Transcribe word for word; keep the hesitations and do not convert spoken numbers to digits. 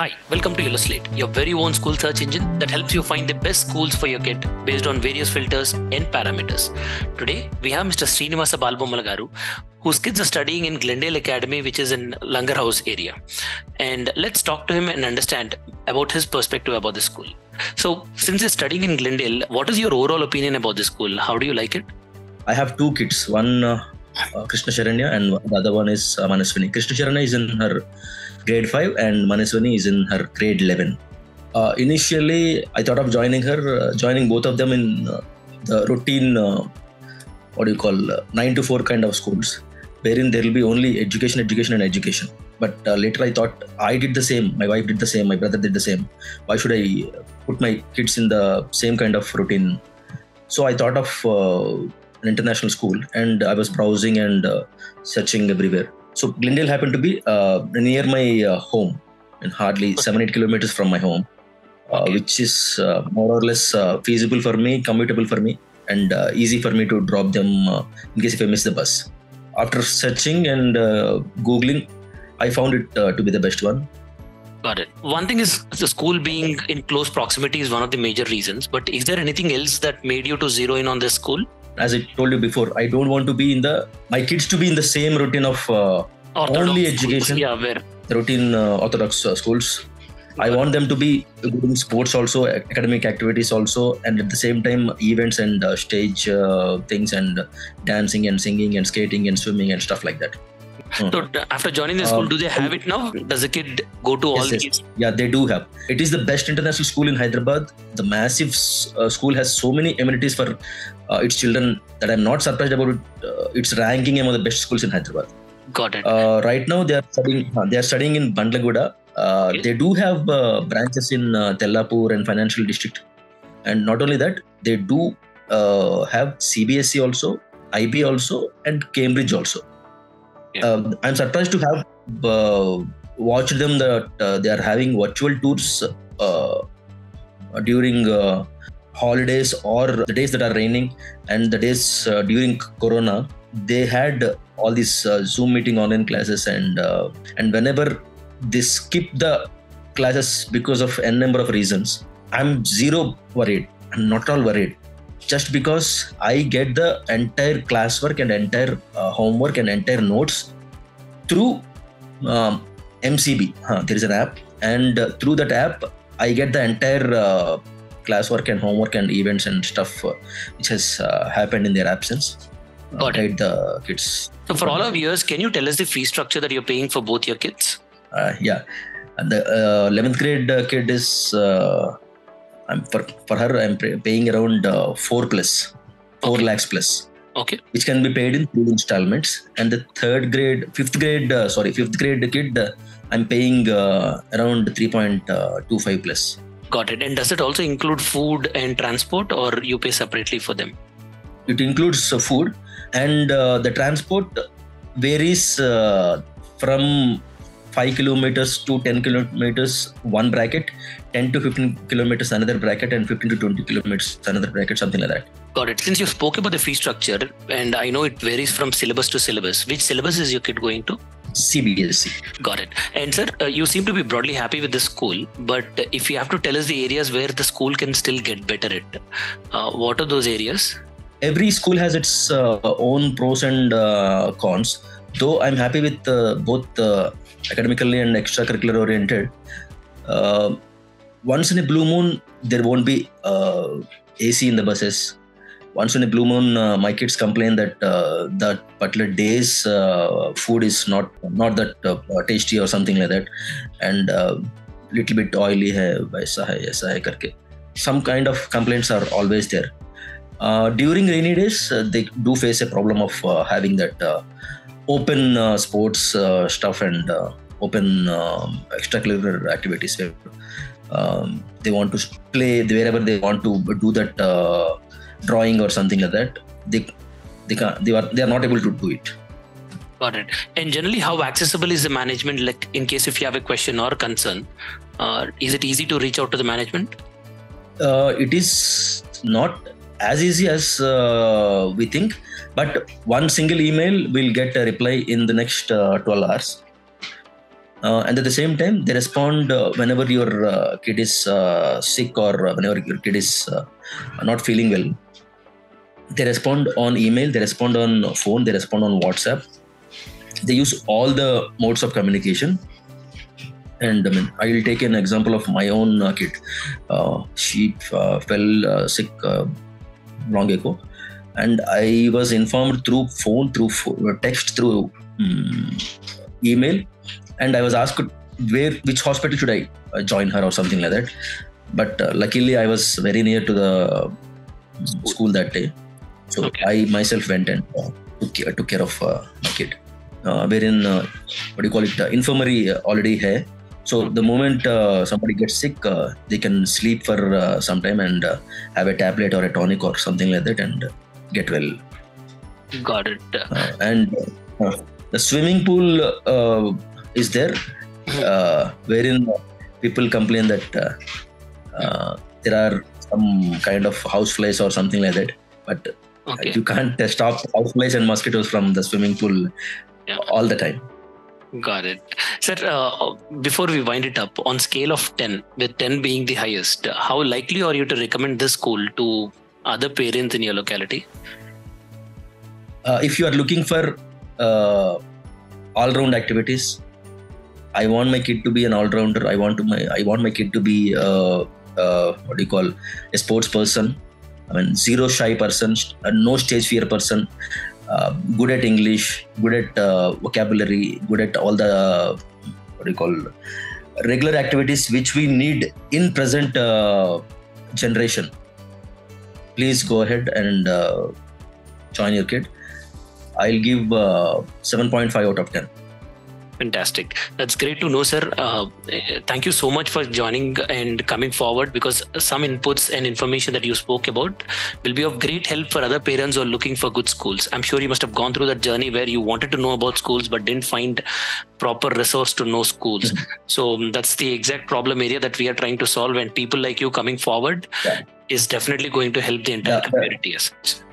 Hi, welcome to Yellow Slate, your very own school search engine that helps you find the best schools for your kid based on various filters and parameters. Today, we have Mister Srinivasa Balbomal Garu, whose kids are studying in Glendale Academy, which is in Langerhouse area. And let's talk to him and understand about his perspective about the school. So, since you're studying in Glendale, what is your overall opinion about the school? How do you like it? I have two kids, one uh, uh, Krishna Charanya and the other one is uh, Manaswini. Krishna Charanya is in her grade five and Manaswini is in her grade eleven. Uh, initially, I thought of joining her, uh, joining both of them in uh, the routine, uh, what do you call, uh, nine to four kind of schools, wherein there will be only education, education and education. But uh, later I thought I did the same, my wife did the same, my brother did the same. Why should I put my kids in the same kind of routine? So I thought of uh, an international school and I was browsing and uh, searching everywhere. So Glendale happened to be uh, near my uh, home, and hardly okay. seven eight kilometers from my home, uh, okay. which is uh, more or less uh, feasible for me, commutable for me, and uh, easy for me to drop them uh, in case if I miss the bus. After searching and uh, Googling, I found it uh, to be the best one. Got it. One thing is the school being in close proximity is one of the major reasons, but is there anything else that made you to zero in on this school? As I told you before, I don't want to be in the my kids to be in the same routine of uh, only education, yeah, where? routine uh, orthodox uh, schools. Got I want them to be doing sports also, academic activities also, and at the same time events and uh, stage uh, things and dancing and singing and skating and swimming and stuff like that. Hmm. So after joining the school, uh, do they have it now? Does the kid go to all yes, the yes. kids? Yeah, they do have. It is the best international school in Hyderabad. The massive uh, school has so many amenities for uh, its children that I'm not surprised about it, uh, its ranking among the best schools in Hyderabad. Got it. Uh, right now, they are studying, uh, they are studying in Bandlaguda. Uh, okay. They do have uh, branches in uh, Tellapur and Financial District. And not only that, they do uh, have C B S E also, I B also, and Cambridge also. Yeah. Uh, I'm surprised to have uh, watched them that uh, they are having virtual tours uh, during uh, holidays or the days that are raining and the days uh, during Corona. They had all these uh, Zoom meeting online classes and uh, and whenever they skip the classes because of n number of reasons, I'm zero worried. I'm not at all worried. Just because I get the entire classwork and entire uh, homework and entire notes through um, M C B. Huh, there is an app, and uh, through that app, I get the entire uh, classwork and homework and events and stuff uh, which has uh, happened in their absence. Got it. The kids. So, for all our viewers, can you tell us the fee structure that you're paying for both your kids? Uh, yeah, and the uh, eleventh grade uh, kid is. Uh, I'm for, for her, I'm paying around uh, four plus, four okay. lakhs plus, okay, which can be paid in three installments. And the third grade, fifth grade, uh, sorry, fifth grade kid, uh, I'm paying uh, around three point two five plus. Got it. And does it also include food and transport, or you pay separately for them? It includes uh, food, and uh, the transport varies uh, from five kilometers to ten kilometers, one bracket, ten to fifteen kilometers, another bracket, and fifteen to twenty kilometers, another bracket, something like that. Got it. Since you spoke about the fee structure, and I know it varies from syllabus to syllabus, which syllabus is your kid going to? C B S E. Got it. And sir, uh, you seem to be broadly happy with the school, but if you have to tell us the areas where the school can still get better at, uh, what are those areas? Every school has its uh, own pros and uh, cons. Though I'm happy with uh, both uh, academically and extracurricular oriented, uh, once in a blue moon, there won't be uh, A C in the buses. Once in a blue moon, uh, my kids complain that uh, that particular day's uh, food is not not that uh, tasty or something like that, and uh, little bit oily hai, waisa hai, aisa hai karke. Some kind of complaints are always there. Uh, during rainy days, uh, they do face a problem of uh, having that uh, open uh, sports uh, stuff and uh, open uh, extracurricular activities where um, they want to play wherever they want to do that uh, drawing or something like that. They they can't, they are they are not able to do it. Got it. And generally, how accessible is the management? Like in case if you have a question or concern, uh, is it easy to reach out to the management? Uh, it is not as easy as uh, we think. But one single email will get a reply in the next uh, twelve hours. Uh, and at the same time, they respond uh, whenever your uh, kid is uh, sick or uh, whenever your kid is uh, not feeling well. They respond on email, they respond on phone, they respond on WhatsApp. They use all the modes of communication. And I mean, I will take an example of my own uh, kid. Uh, she uh, fell uh, sick uh, long ago, and I was informed through phone, through phone, text, through um, email. And I was asked where, which hospital should I uh, join her or something like that. But uh, luckily, I was very near to the school that day. So okay. I myself went and uh, took, uh, took care of uh, my kid. Uh, wherein, uh, what do you call it, uh, infirmary uh, already here. So the moment uh, somebody gets sick, uh, they can sleep for uh, some time and uh, have a tablet or a tonic or something like that and uh, get well. Got it. Uh, and uh, the swimming pool uh, is there, uh, wherein people complain that uh, uh, there are some kind of houseflies or something like that. But okay. uh, you can't uh, stop houseflies and mosquitoes from the swimming pool yeah. all the time. Got it. Sir, uh, before we wind it up, on scale of ten, with ten being the highest, how likely are you to recommend this school to other parents in your locality? Uh, if you are looking for uh, all-round activities, I want my kid to be an all-rounder. I want to my I want my kid to be uh, uh, what do you call a sports person. I mean, zero shy person, no stage fear person. Uh, good at English, good at uh, vocabulary, good at all the uh, what do you call regular activities which we need in present uh, generation. Please go ahead and uh, join your kid. I'll give uh, seven point five out of ten. Fantastic. That's great to know, sir. Uh, thank you so much for joining and coming forward, because some inputs and information that you spoke about will be of great help for other parents who are looking for good schools. I'm sure you must have gone through that journey where you wanted to know about schools but didn't find proper resource to know schools. Mm-hmm. So that's the exact problem area that we are trying to solve, and people like you coming forward yeah. is definitely going to help the entire yeah. community. Yes.